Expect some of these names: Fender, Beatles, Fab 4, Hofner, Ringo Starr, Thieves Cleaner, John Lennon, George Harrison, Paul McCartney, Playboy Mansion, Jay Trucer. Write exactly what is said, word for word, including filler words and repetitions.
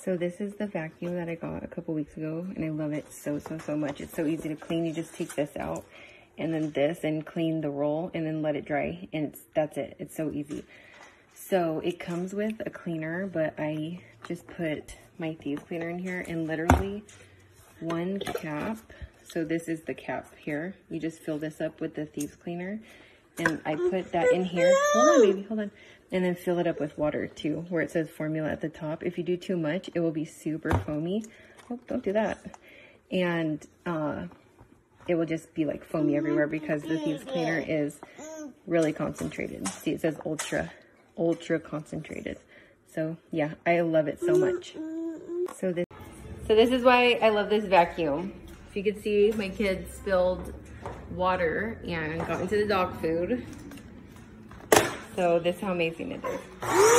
So this is the vacuum that I got a couple weeks ago, and I love it so, so, so much. It's so easy to clean. You just take this out and then this and clean the roll and then let it dry, and it's, that's it. It's so easy. So it comes with a cleaner, but I just put my Thieves Cleaner in here and literally one cap. So this is the cap here. You just fill this up with the Thieves Cleaner, and I put that in here. Hold on, baby, hold on. And then fill it up with water too, where it says formula at the top. If you do too much, it will be super foamy. Oh, don't do that. And uh, it will just be like foamy everywhere because the Thieves Cleaner is really concentrated. See, it says ultra, ultra concentrated. So yeah, I love it so much. So this, so this is why I love this vacuum. If you could see, my kids spilled water and got into the dog food. So this is how amazing it is.